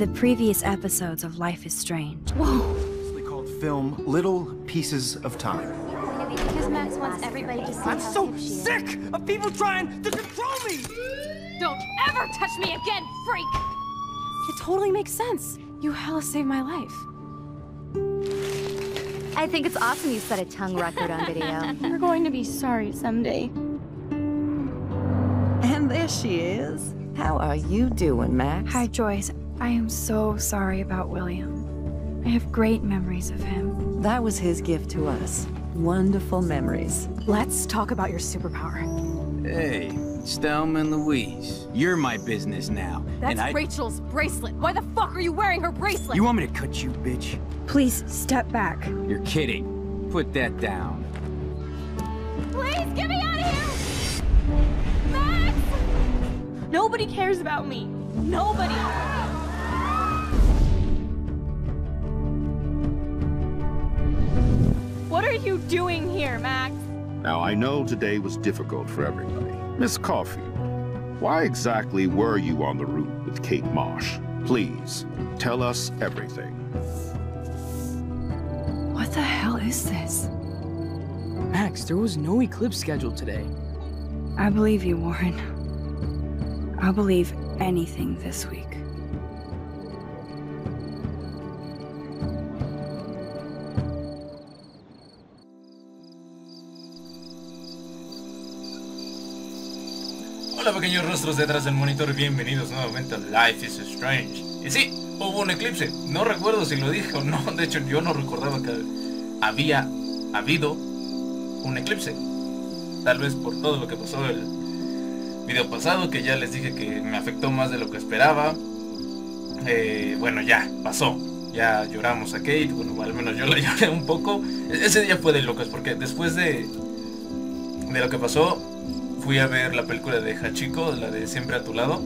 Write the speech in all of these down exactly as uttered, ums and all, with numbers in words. in the previous episodes of Life is Strange. Whoa! Called film Little Pieces of Time. Maybe because Max wants everybody to see. I'm so sick of people trying to control me! Don't ever touch me again, freak! It totally makes sense. You hella saved my life. I think it's awesome you set a tongue record on video. You're going to be sorry someday. And there she is. How are you doing, Max? Hi, Joyce. I am so sorry about William. I have great memories of him. That was his gift to us. Wonderful memories. Let's talk about your superpower. Hey, Stelman Louise. You're my business now. That's and I... Rachel's bracelet. Why the fuck are you wearing her bracelet? You want me to cut you, bitch? Please, step back. You're kidding. Put that down. Please, get me out of here! Max! Nobody cares about me. Nobody. What are you doing here, Max? Now, I know today was difficult for everybody. Miss Caulfield, why exactly were you on the route with Kate Marsh? Please, tell us everything. What the hell is this? Max, there was no eclipse scheduled today. I believe you, Warren. I'll believe anything this week. Hola pequeños rostros detrás del monitor, bienvenidos nuevamente a Life is Strange. Y sí, hubo un eclipse, no recuerdo si lo dije o no, de hecho yo no recordaba que había habido un eclipse. Tal vez por todo lo que pasó el video pasado, que ya les dije que me afectó más de lo que esperaba. eh, Bueno, ya, pasó, ya lloramos a Kate, bueno al menos yo la lloré un poco. Ese día fue de locos porque después de, de lo que pasó fui a ver la película de Hachiko, la de Siempre a tu Lado,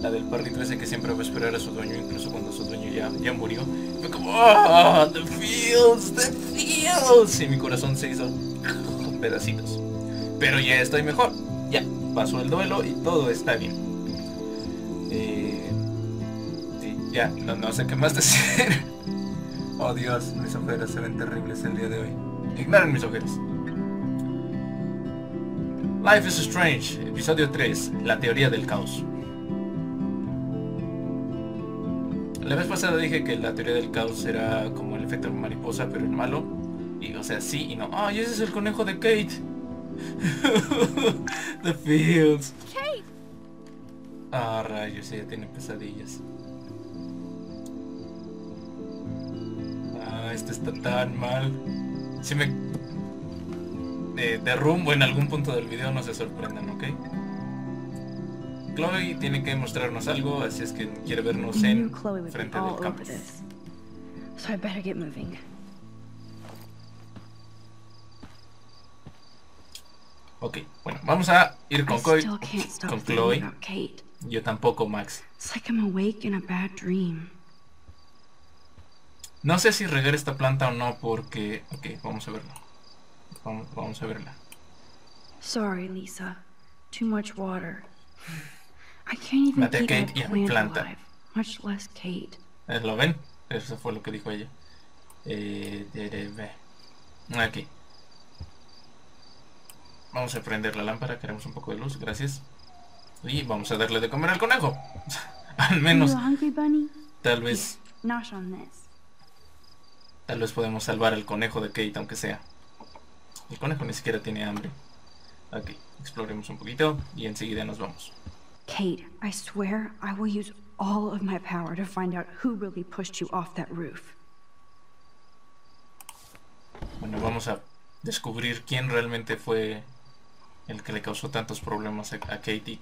la del perrito ese que siempre va a esperar a su dueño, incluso cuando su dueño ya, ya murió. Fue como, oh, the feels, the feels, y mi corazón se hizo pedacitos. Pero ya estoy mejor, ya pasó el duelo y todo está bien. Eh, sí, ya, no, no sé qué más decir. Oh Dios, mis ojeras se ven terribles el día de hoy. Ignoren mis ojeras. Life is Strange, episodio tres, la teoría del caos. La vez pasada dije que la teoría del caos era como el efecto mariposa, pero el malo. Y o sea, sí y no. ¡Ay, ese es el conejo de Kate! The feels. Kate. Ah, rayos, ella tiene pesadillas. Ah, esto está tan mal. Si me eh, derrumbo en algún punto del video, no se sorprendan, ¿ok? Chloe tiene que mostrarnos algo, así es que quiere vernos en frente del campus. So I better get moving. Ok, bueno, vamos a ir con Chloe. Con Chloe. Yo tampoco, Max. Like I'm awake in a bad dream. No sé si regar esta planta o no porque... Ok, vamos a verla. Vamos, vamos a verla. Sorry, Lisa. Too much water. I can't even Mate a Kate y a mi planta. Much less Kate. ¿Lo ven? Eso fue lo que dijo ella. Eh, aquí. Vamos a prender la lámpara, queremos un poco de luz, gracias. Y vamos a darle de comer al conejo. Al menos. Tal vez. Tal vez podemos salvar al conejo de Kate, aunque sea. El conejo ni siquiera tiene hambre. Ok, exploremos un poquito y enseguida nos vamos. Kate, I swear I will use all of my power to find out who really pushed you off that roof. Bueno, vamos a descubrir quién realmente fue el que le causó tantos problemas a Katie,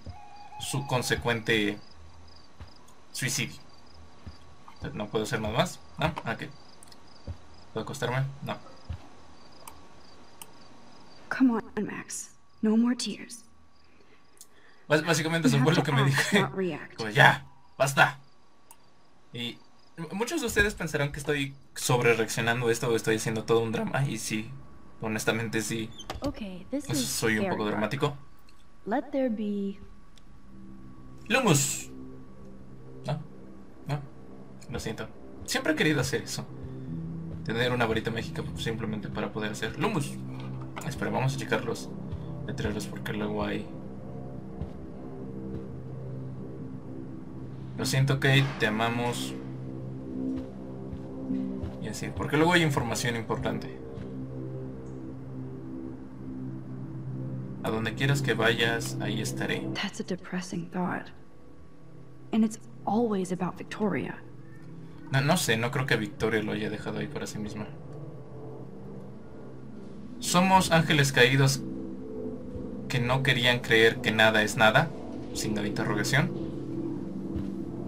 su consecuente suicidio. No puedo hacer nada más, ¿no? Ok. ¿Puedo acostarme? No. Come on, Max. No more tears. Bás, básicamente eso fue lo que me dije. Como ya, basta. Y muchos de ustedes pensarán que estoy sobre reaccionando esto o estoy haciendo todo un drama. Y sí, honestamente sí. Okay, this is soy un poco dramático. Let there be... Lumus. No, no. Lo siento. Siempre he querido hacer eso. Tener una varita mágica simplemente para poder hacer lumos. Espera, vamos a checar los letreros porque luego hay... Lo siento, Kate, te amamos. Y así, porque luego hay información importante. A donde quieras que vayas, ahí estaré. That's a depressing thought. And it's always about Victoria. No, no sé, no creo que Victoria lo haya dejado ahí para sí misma. Somos ángeles caídos que no querían creer que nada es nada, sin la interrogación.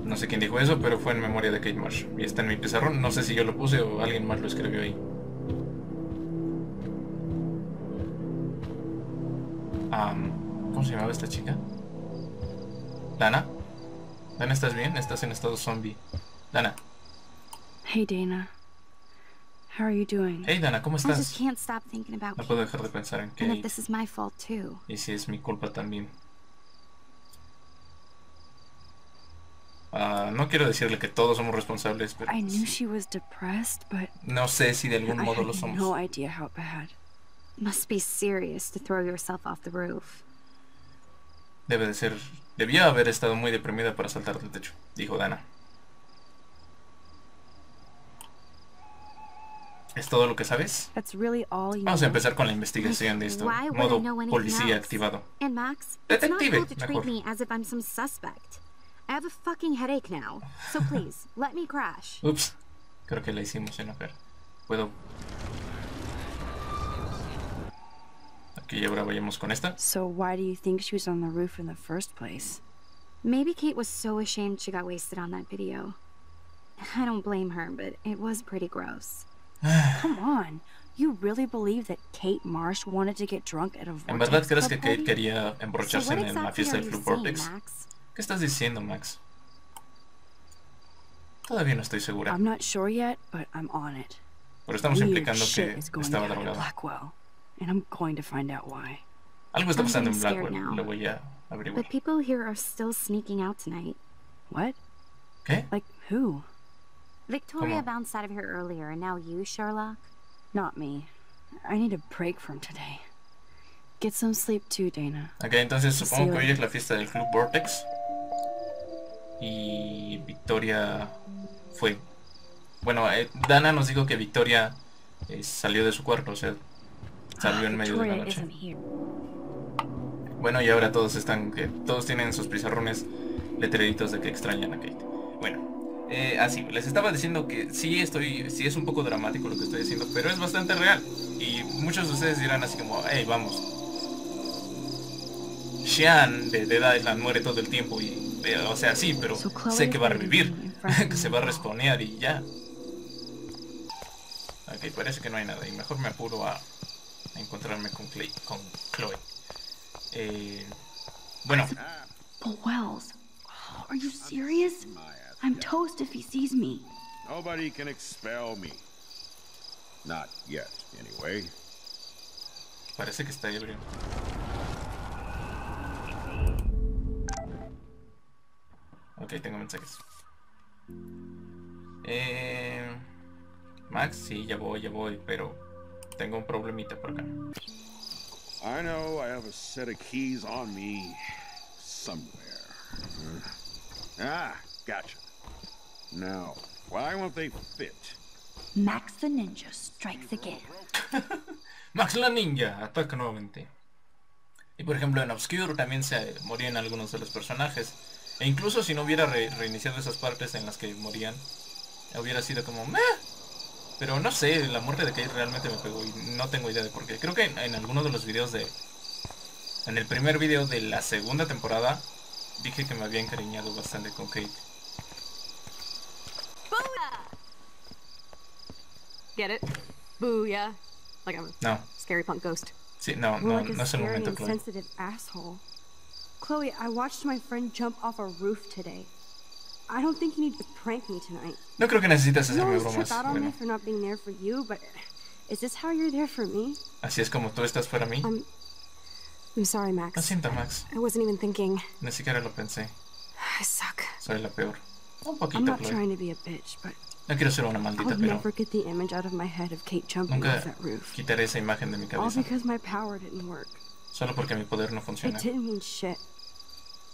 No sé quién dijo eso, pero fue en memoria de Kate Marsh. Y está en mi pizarrón, no sé si yo lo puse o alguien más lo escribió ahí. Um, ¿Cómo se llamaba esta chica? Dana. Dana, ¿estás bien? Estás en estado zombie. Dana. Hey Dana. How are you doing? Hey Dana, ¿cómo estás? I just can't stop thinking about no puedo dejar de pensar en que this is my fault too. Y si es mi culpa también. Uh, no quiero decirle que todos somos responsables, pero I knew she was depressed, but no sé si de algún modo lo somos. No idea how bad. Must be serious to throw yourself off the roof. Debe de ser. Debía haber estado muy deprimida para saltar del techo, dijo Dana. ¿Es todo lo que sabes? Vamos a empezar con la investigación de esto. Modo policía activado. Detective, mejor. Ups, creo que la hicimos enojar. Puedo... Aquí ahora vayamos con esta. So why do you think she was on the roof in the first place? Maybe Kate was so ashamed she got wasted on that video. I don't blame her, but it was pretty gross. Come on, you really believe that Kate Marsh wanted to get drunk at a Vortex? ¿En verdad crees que Kate quería emborracharse en la fiesta del Club Vortex? ¿Qué estás diciendo, Max? Todavía no estoy segura. I'm not sure yet, but I'm on it. Pero estamos implicando que estaba drogada. And I'm going to find out why. Algo está pasando en Blackwell. Lo voy a averiguar. But people here are still sneaking out tonight. What? ¿Qué? Like who? Victoria bounced out of here earlier, and now you, Sherlock? Not me. I need a break from today. Get some sleep too, Dana. Okay, entonces supongo que hoy es la fiesta del Club Vortex. Y Victoria fue. Bueno, eh, Dana nos dijo que Victoria eh, salió de su cuarto, o sea, salió en medio de la noche. Bueno, y ahora todos están, que todos tienen sus pizarrones letreritos de que extrañan a Kate. Bueno. Eh, así, les estaba diciendo que sí estoy, sí es un poco dramático lo que estoy diciendo, pero es bastante real. Y muchos de ustedes dirán así como, hey, vamos. Sean de Dead Island muere todo el tiempo y, eh, o sea, sí, pero sé que va a revivir, que se va a respawnear y ya. Ok, parece que no hay nada y mejor me apuro a, a encontrarme con, Clay, con Chloe. Eh, bueno. Wells, are you serious? I'm toast if he sees me. Nobody can expel me. Not yet, anyway. Parece que está ebrio. Ok, tengo mensajes. Eh, Max, sí, ya voy, ya voy, pero tengo un problemita por acá. I know I have a set of keys on me somewhere. Ah, gotcha. Now, why won't they fit? Max the Ninja strikes again. Max la Ninja ataca nuevamente. Y por ejemplo en Obscure también se morían algunos de los personajes. E incluso si no hubiera re reiniciado esas partes en las que morían, hubiera sido como meh. Pero no sé, la muerte de Kate realmente me pegó y no tengo idea de por qué. Creo que en, en alguno de los videos de... En el primer video de la segunda temporada dije que me había encariñado bastante con Kate. Get it? Booyah. Like I'm a no. Scary punk ghost. Sí, no, no, like no es el momento, Chloe. Sensitive asshole. Chloe, I watched my friend jump off a roof today. I don't think you need to prank me tonight. No creo que necesitas hacerme bromas. Out on bueno. Me for not being there for you, but is this how you're there for me? Así es como tú estás para mí. I'm, I'm sorry, Max. Lo siento, Max. I wasn't even thinking. Ni siquiera lo pensé. I suck. Soy la peor. Un poquito, I'm not Chloe. Trying to be a bitch, but no quiero ser una maldita, I'll pero never get the image out of my head of Kate jumping off that roof. Quitaré esa imagen de mi cabeza. All because my power didn't work. Solo porque mi poder no funciona. It didn't mean shit.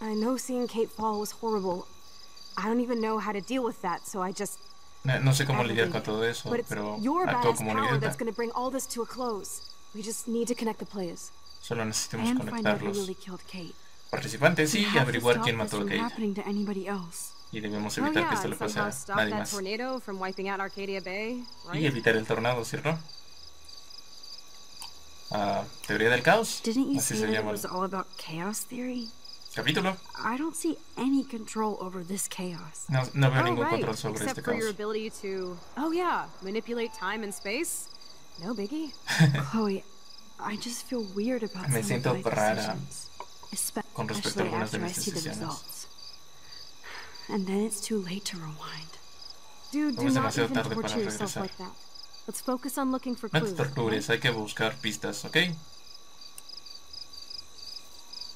I know seeing Kate fall was horrible. I don't even know how to deal with that, so I just no, no sé cómo lidiar con todo eso, but it's pero your badass power that's going to bring all this to a close. We just need to connect the players. Solo necesitamos and conectarlos. Really Kate. Participantes y averiguar quién mató a Kate. Y debemos evitar oh, yeah, que esto le pase a nadie más. Bay, right? Y evitar el tornado, ¿cierto? Uh, teoría del caos. Así se llama. Capítulo. I don't see any control over this chaos. No, no veo oh, ningún right. control sobre Except este caos. Your ability to, oh yeah, manipulate time and space. No biggie. Chloe, I just feel weird about Me siento rara con respecto a algunas de mis decisiones. And then it's too late to rewind. Dude, do not even torture yourself like that. Let's focus on looking for clues. No te tortures, hay que buscar pistas, ¿ok?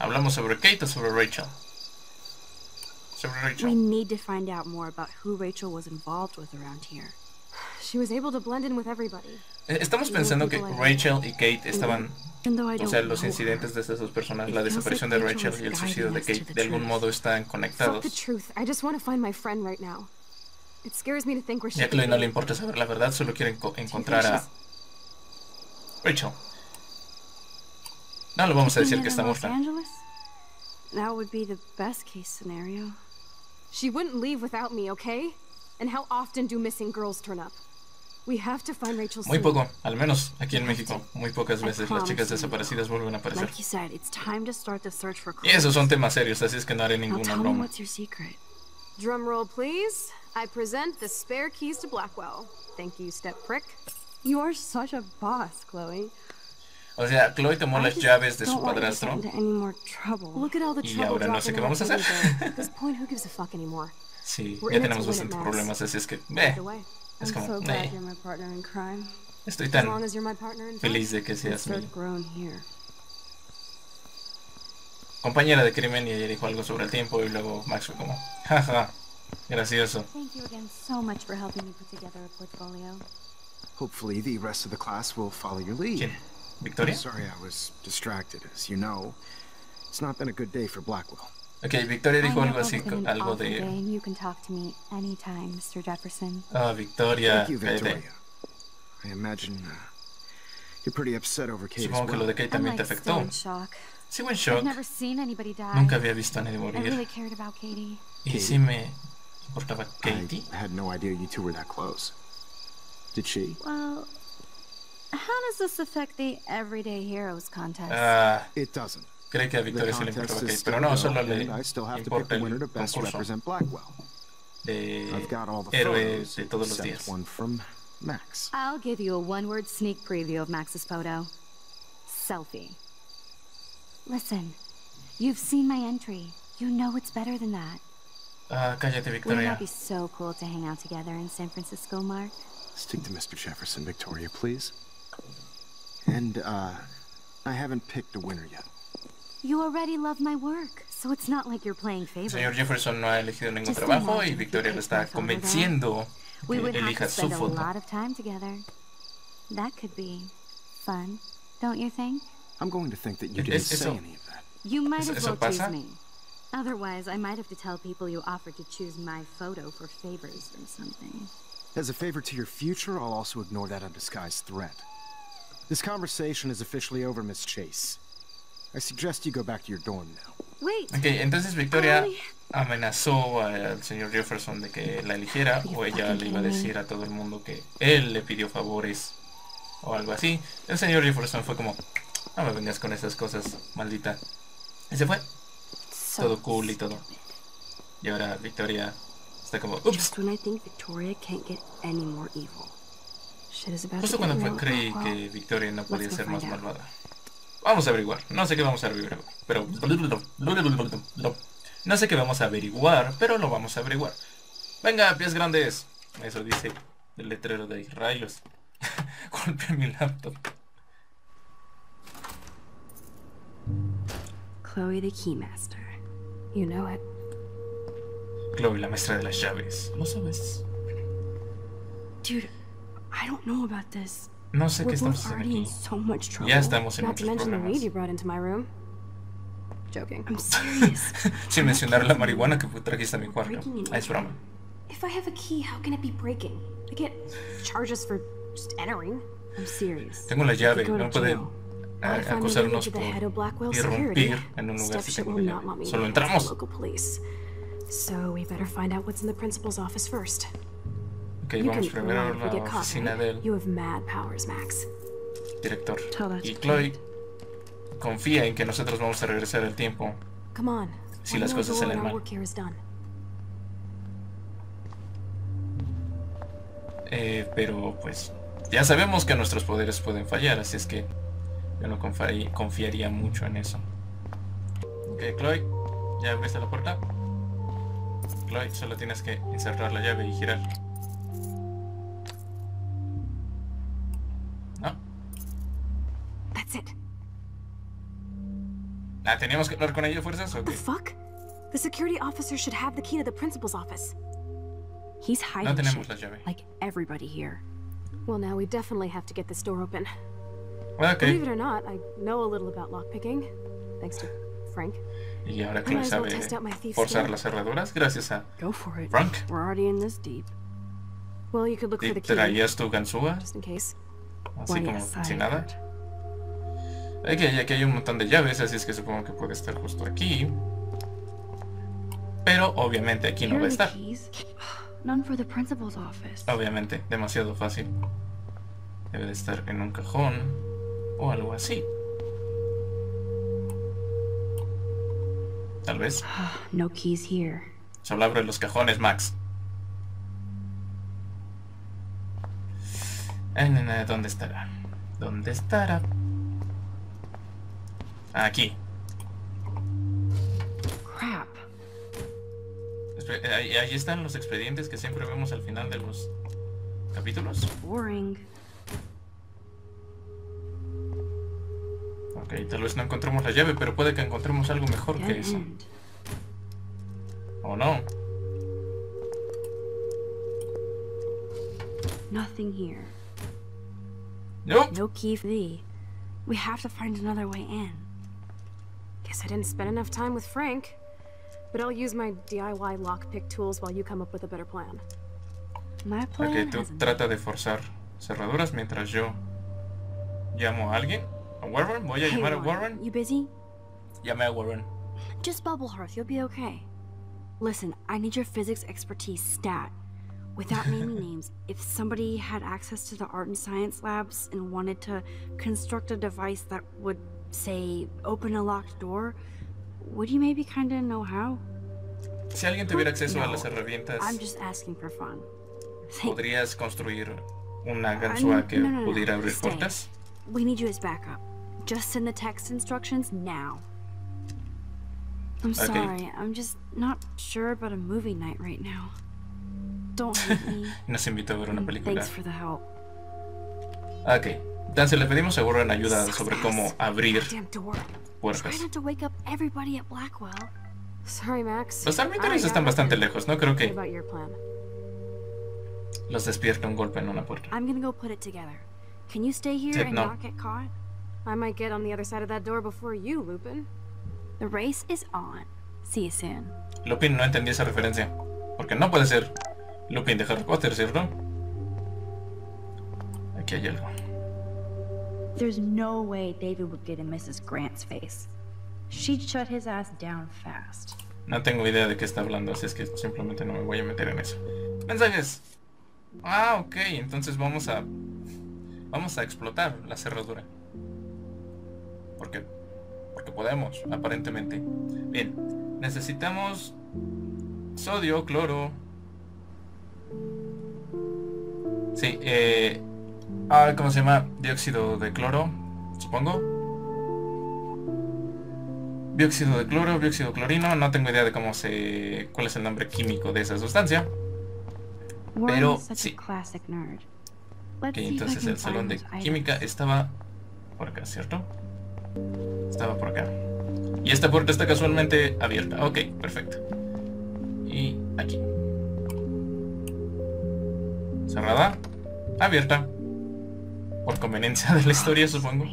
Hablamos sobre Kate o sobre Rachel. Sobre Rachel. We need to find out more about who Rachel was involved with around here. She was able to blend in with everybody. Estamos pensando que Rachel y Kate estaban, o sea, los incidentes de estas dos personas, la desaparición de Rachel y el suicidio de Kate, de algún modo están conectados. Y a Chloe no le importa saber la verdad, solo quieren encontrar a Rachel. No le vamos a decir que está muerta. That would be the best case scenario. She wouldn't leave without me, okay? And how often do missing girls turn up? We have to find Rachel. Muy poco, al menos aquí en México, muy pocas veces las chicas desaparecidas vuelven a aparecer. Y esos son temas serios, así es que no haré ninguna broma. Drum roll, please. I present the spare keys to Blackwell. Thank you, step prick. You are such a boss, Chloe. O sea, Chloe tomó las llaves de su padrastro. Y ahora no sé qué vamos a hacer. Sí, ya tenemos bastantes problemas, así es que eh, es como, eh. Estoy tan feliz de que seas mi compañera de crimen. Y ella dijo algo sobre el tiempo y luego Max fue como, jaja, gracioso. Hopefully the rest of the class will follow your lead. Victoria. Sorry, I was distracted, as you know. It's not been a good day for Blackwell. Okay, Victoria dijo algo así, algo de. You can talk to me anytime, Mister Jefferson. Ah, Victoria. Thank you, Victoria. I imagine uh, you're pretty upset over Kate. Supongo que lo de Kate también te afectó. Sigo en shock. Nunca había visto a nadie morir. Y sí me importaba Katie. I had no idea you two were that close. Did she? Well, how does this affect the everyday heroes contest? Ah, it doesn't. Cree que a Victoria se le importaba Kate, pero no, solo le importa el concurso de héroes de todos los días. Max. I'll give you a one-word sneak preview of Max's photo. Selfie. Listen, you've seen my entry. You know it's better than that. Ah, cállate, Victoria. Wouldn't that be so cool to hang out together in San Francisco, Mark? Stick to Mister Jefferson, Victoria, please. And, uh, I haven't picked a winner yet. You already love my work, so it's not like you're playing favorites. Señor Jefferson no ha elegido ningún trabajo y Victoria lo está convenciendo que elija su foto. A lot of time together. That could be fun, don't you think? I'm going to think that you didn't say any of that. You might as well choose me. Otherwise, I might have to tell people you offered to choose my photo for favors or something. As a favor to your future, I'll also ignore that undisguised threat. This conversation is officially over, Miss Chase. I suggest you go back to your dorm now. Wait. Okay, entonces Victoria amenazó al señor Jefferson de que la eligiera o ella le iba a decir a todo el mundo que él le pidió favores o algo así. El señor Jefferson fue como, no me vengas con esas cosas, maldita. Y se fue. Todo cool y todo. Y ahora Victoria está como, ups. Justo cuando creí que Victoria no podía ser más malvada. Vamos a averiguar, no sé qué vamos a averiguar, pero no sé qué vamos a averiguar, pero lo vamos a averiguar. Venga, pies grandes. Eso dice el letrero de rayos. Golpeé mi laptop. Chloe the Keymaster. You know it. Chloe, la maestra de las llaves. ¿Lo sabes? Dude, I don't know about this. No sé qué estamos haciendo aquí. So ya estamos en muchos problemas. Joking. I'm serious. Sin mencionar la marihuana que trajiste a mi cuarto. Ah, es broma. If I have a key, how can it be breaking? I can't charge us for just entering. I'm serious. Tengo la llave, no puede acusarnos por irrumpir en un lugar si tengo la llave. Solo entramos. So we better find out what's in the principal's office first. Okay, vamos primero a la oficina del director. Y Chloe confía en que nosotros vamos a regresar al tiempo si las cosas salen mal. Eh, pero pues ya sabemos que nuestros poderes pueden fallar, así es que yo no confi confiaría mucho en eso. Ok, Chloe, ¿ya abriste la puerta? Chloe, solo tienes que insertar la llave y girar. ¿No? That's it. Ah, teníamos que hablar con ella fuerzas, ¿o qué? Fuck? The security officer should have the key to the principal's office. He's hiding. No tenemos la llave. Like everybody here. Well, now we definitely have to get this door open. Okay. Believe it or not, I know a little about lockpicking, thanks to Frank. Y ahora Chloe sabe forzar las cerraduras gracias a Frank. We're already in this deep. Well, you could look for the key. ¿Traías tu ganzúa? Just in case. Así como sin nada. Aquí, aquí hay un montón de llaves, así es que supongo que puede estar justo aquí. Pero obviamente aquí no va a estar. Obviamente, demasiado fácil. Debe de estar en un cajón o algo así. Tal vez. No keys here. Solo abre los cajones, Max. ¿Dónde estará? ¿Dónde estará? Aquí. Crap. Ahí, ahí están los expedientes que siempre vemos al final de los capítulos. Boring. Ok, tal vez no encontremos la llave, pero puede que encontremos algo mejor que eso. ¿O no? Nothing here. No. No key for thee. We have to find another way in. Guess I didn't spend enough time with Frank, but I'll use my D I Y lockpick tools while you come up with a better plan. My plan. Okay, tú trata de forzar cerraduras mientras yo llamo a alguien. A Warren, voy a llamar a Warren. You busy? Llame a Warren. Just bubble hearth, you'll be okay. Listen, I need your physics expertise stat. Without naming names, if somebody had access to the art and science labs and wanted to construct a device that would, say, open a locked door, would you maybe kind of know how? Si alguien tuviera acceso no, a las herramientas, I'm just asking for fun. ¿Podrías construir una ganzúa que no, no, no, pudiera abrir stay. Puertas? We need you as backup. Just send the text instructions now. I'm okay. Sorry, I'm just not sure about a movie night right now. Nos invitó a ver una película. Ok, entonces le pedimos seguro en ayuda sobre cómo abrir puertas. Los dormitorios están bastante lejos, no creo que los despierta un golpe en una puerta. Sí, no. Lupin no entendí esa referencia, porque no puede ser Lupin de Harry Potter, ¿cierto? Aquí hay algo. There's no way David would get in Missus Grant's face. She'd shut his ass down fast. No tengo idea de qué está hablando, así es que simplemente no me voy a meter en eso. Mensajes. Ah, ok, entonces vamos a vamos a explotar la cerradura. Porque porque podemos, aparentemente. Bien, necesitamos sodio, cloro. Sí, eh, ah, ¿cómo se llama? Dióxido de cloro, supongo. Dióxido de cloro, dióxido de clorino, no tengo idea de cómo se... cuál es el nombre químico de esa sustancia. Pero sí. Ok, entonces el salón de química estaba por acá, ¿cierto? Estaba por acá. Y esta puerta está casualmente abierta, ok, perfecto. Y Aquí. Cerrada. Abierta. Por conveniencia de la historia, supongo.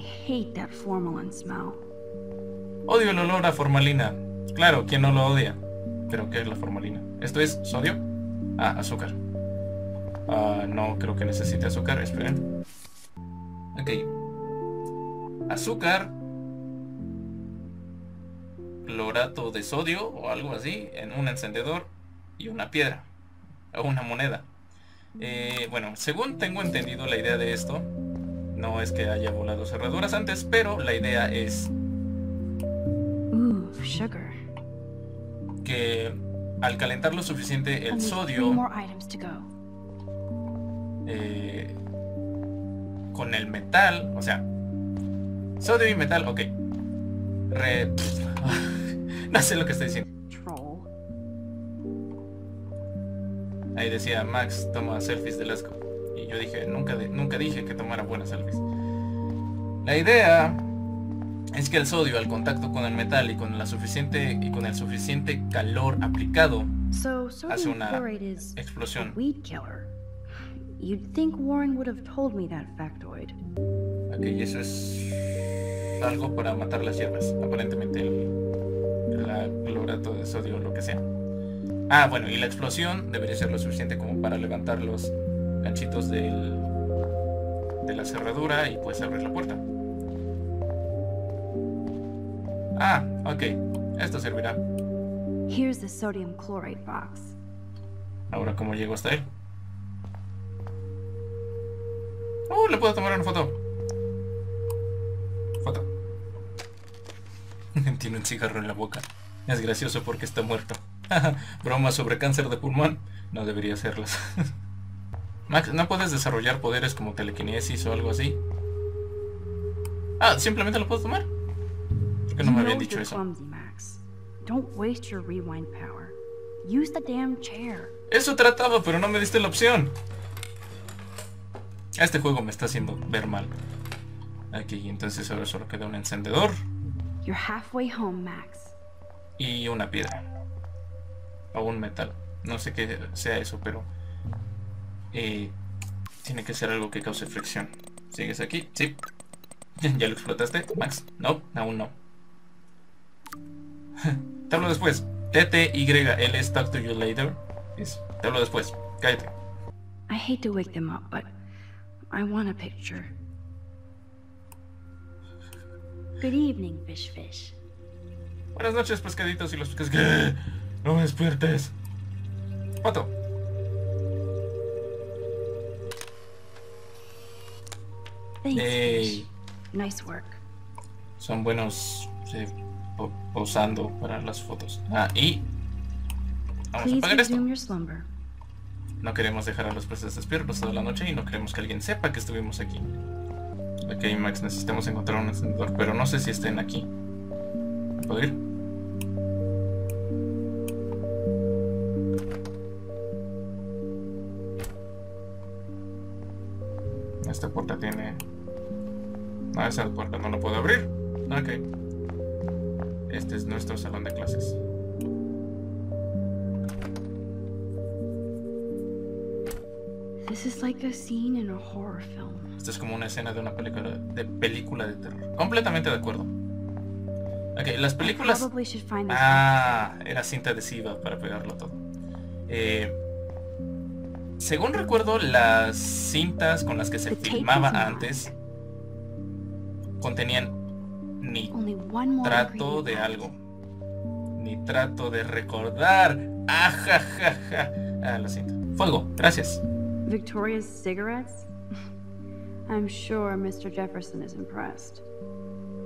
Odio el olor a formalina. Claro, ¿quién no lo odia? Pero ¿qué es la formalina? ¿Esto es sodio? Ah, azúcar. Uh, no creo que necesite azúcar, esperen. Ok. Azúcar. Clorato de sodio o algo así en un encendedor y una piedra o una moneda. Eh, bueno, según tengo entendido la idea de esto, no es que haya volado cerraduras antes, pero la idea es que al calentar lo suficiente el sodio eh, con el metal, o sea, sodio y metal, ok. Re... no sé lo que estoy diciendo. Ahí decía, Max toma selfies del asco. Y yo dije, nunca, de, nunca dije que tomara buenas selfies. La idea es que el sodio al contacto con el metal y con, la suficiente, y con el suficiente calor aplicado so, hace una explosión. Ok, eso es algo para matar las hierbas. Aparentemente el, el clorato de sodio o lo que sea. Ah, bueno, y la explosión debería ser lo suficiente como para levantar los ganchitos del, de la cerradura y pues abrir la puerta. Ah, ok. Esto servirá. Here's the sodium chlorate box. Ahora, ¿cómo llego hasta él? Oh, le puedo tomar una foto. Foto. Tiene un cigarro en la boca. Es gracioso porque está muerto. Broma sobre cáncer de pulmón. No debería hacerlas. Max, ¿no puedes desarrollar poderes como telequinesis o algo así? Ah, ¿simplemente lo puedo tomar? ¿Por qué no me habían dicho eso? Eso trataba, pero no me diste la opción. Este juego me está haciendo ver mal. Aquí, entonces ahora solo queda un encendedor y una piedra o un metal, no sé qué sea eso, pero eh, tiene que ser algo que cause fricción. ¿Sigues aquí? Sí. ¿Ya lo explotaste, Max? No, aún no. Te hablo después. T T Y L es talk to you later. Yes. Te hablo después. Cállate. I hate to wake them up, but I want a picture. Good evening, fish fish. Buenas noches, pescaditos y los pescaditos. ¡No me despiertes! ¡Pato! ¡Ey! Nice work. Son buenos eh, po posando para las fotos. Ah, y... vamos a apagar esto. No queremos dejar a los peces despiertos toda la noche y no queremos que alguien sepa que estuvimos aquí. Ok, Max, necesitamos encontrar un encendedor, pero no sé si estén aquí. ¿Puedo ir? Esta puerta tiene... no, esa puerta no la puedo abrir. Ok. Este es nuestro salón de clases. Esto es como una escena de una película de película de terror. Completamente de acuerdo. Ok, las películas... ah, era cinta adhesiva para pegarlo todo. Eh... Según recuerdo, las cintas con las que se filmaba antes contenían nitrato de algo. Nitrato de recordar. Ajajaja. Ah, la cinta. Fuego, gracias. Victoria's cigarettes. I'm sure Mister Jefferson is impressed.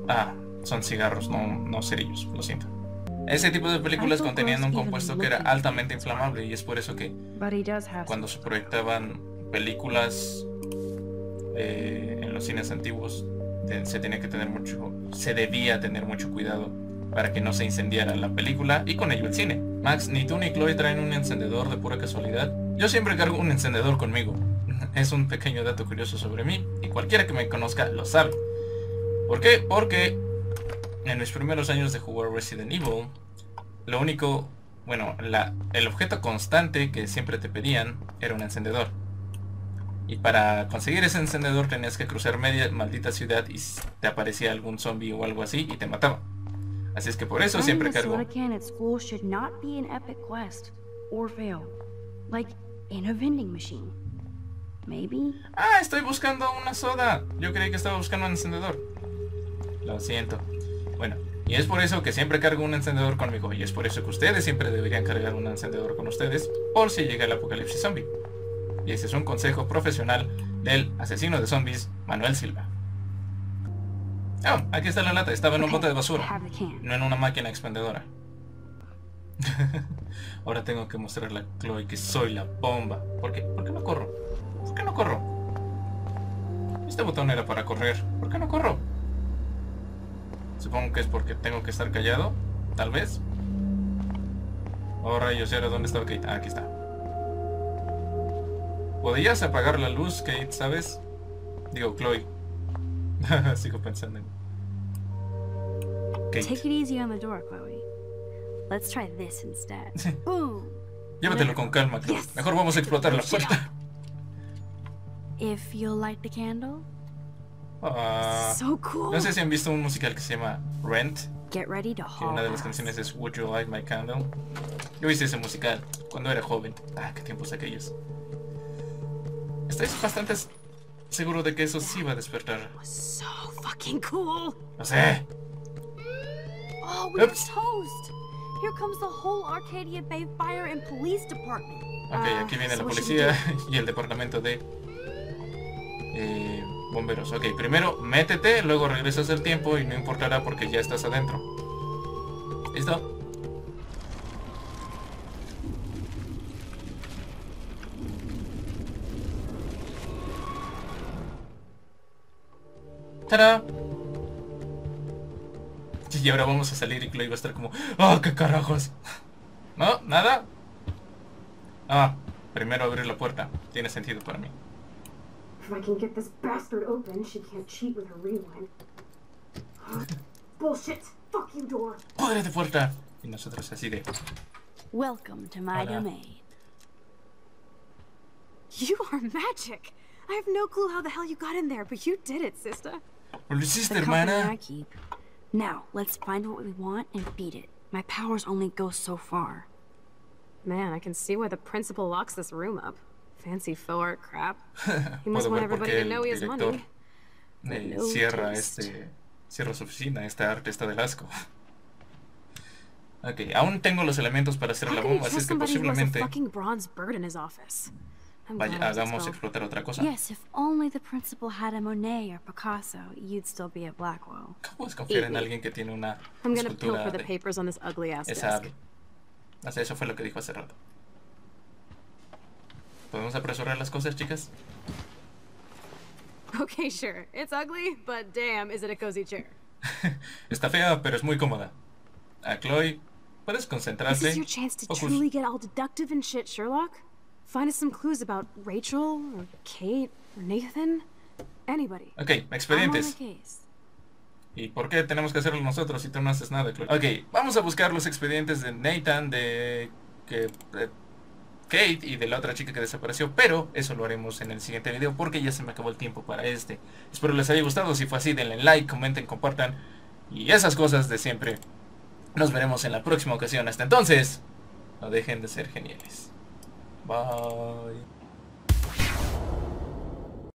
Ah, son cigarros, no, no cerillos, lo siento. Ese tipo de películas contenían un compuesto que era altamente inflamable y es por eso que cuando se proyectaban películas eh, en los cines antiguos se tenía que tener mucho, se debía tener mucho cuidado para que no se incendiara la película y con ello el cine. Max, ni tú ni Chloe traen un encendedor de pura casualidad. Yo siempre cargo un encendedor conmigo. Es un pequeño dato curioso sobre mí y cualquiera que me conozca lo sabe. ¿Por qué? Porque en mis primeros años de jugar Resident Evil, lo único Bueno, la, el objeto constante que siempre te pedían era un encendedor. Y para conseguir ese encendedor tenías que cruzar media maldita ciudad y te aparecía algún zombie o algo así y te mataba. Así es que por eso siempre cargo. Ah, estoy buscando una soda. Yo creí que estaba buscando un encendedor. Lo siento. Bueno, y es por eso que siempre cargo un encendedor conmigo. Y es por eso que ustedes siempre deberían cargar un encendedor con ustedes por si llega el apocalipsis zombie. Y ese es un consejo profesional del asesino de zombies, Manuel Silva. Oh, aquí está la lata. Estaba en un bote de basura, no en una máquina expendedora. Ahora tengo que mostrarle a Chloe que soy la bomba. ¿Por qué? ¿Por qué no corro? ¿Por qué no corro? Este botón era para correr. ¿Por qué no corro? Supongo que es porque tengo que estar callado. Tal vez. Oh, rayos, ¿y ahora dónde está Kate? Ah, aquí está. ¿Podrías apagar la luz, Kate, sabes? Digo, Chloe. Sigo pensando en... Kate. Take it easy on the door, Chloe. Let's try this instead. Llévatelo con calma, Chloe. Yes. Mejor vamos a explotar la puerta. If you'll light the candle. Uh, so cool. No sé si han visto un musical que se llama Rent. Get ready to que una de las canciones es Would You Light My Candle. Yo hice ese musical cuando era joven. Ah, qué tiempos aquellos. Estáis bastante seguro de que eso sí va a despertar. So fucking cool. No sé. Oh, we're toast. Here comes the whole Arcadia Bay Fire and Police Department. Okay, aquí viene la policía y el departamento de eh, bomberos. Ok, primero métete, luego regresas el tiempo y no importará porque ya estás adentro. ¿Listo? ¡Tarán! Y ahora vamos a salir y Chloe va a estar como... ¡Oh, qué carajos! ¿No? ¿Nada? Ah, primero abrir la puerta. Tiene sentido para mí. ¡Padre de puerta! Y nosotros así de... Welcome to my domain. You are magic. I have no clue how the hell you got in there, but you did it, sister. Lo hiciste, hermana. Now, let's find what we want and beat it. My powers only go so far. Man, I can see why the principal locks this room up. Fancy faux art crap. He must want everybody to know he has money. Eh, no cierra taste. este... Cierra su oficina, esta arte está del asco. Ok, aún tengo los elementos para hacer la bomba, así es que posiblemente... Vaya, hagamos explotar otra cosa. Yes, if only the principal had a Monet or Picasso, you'd still be at Blackwell. ¿Cómo puedes confiar en alguien que tiene una escultura de esa? O sea, eso fue lo que dijo hace rato. ¿Podemos apresurar las cosas, chicas? Okay, sure. It's ugly, but damn, is it a cozy chair. Está fea, pero es muy cómoda. A Chloe, puedes concentrarte. This is your chance to truly get all deductive and shit, Sherlock. Find us some clues about Rachel, or Kate, or Nathan, anybody. Ok, expedientes. ¿Y por qué tenemos que hacerlo nosotros si tú no haces nada, Chloe? Ok, vamos a buscar los expedientes de Nathan, de, que, de Kate y de la otra chica que desapareció. Pero eso lo haremos en el siguiente video porque ya se me acabó el tiempo para este. Espero les haya gustado. Si fue así, denle like, comenten, compartan. Y esas cosas de siempre. Nos veremos en la próxima ocasión. Hasta entonces, no dejen de ser geniales. Bye.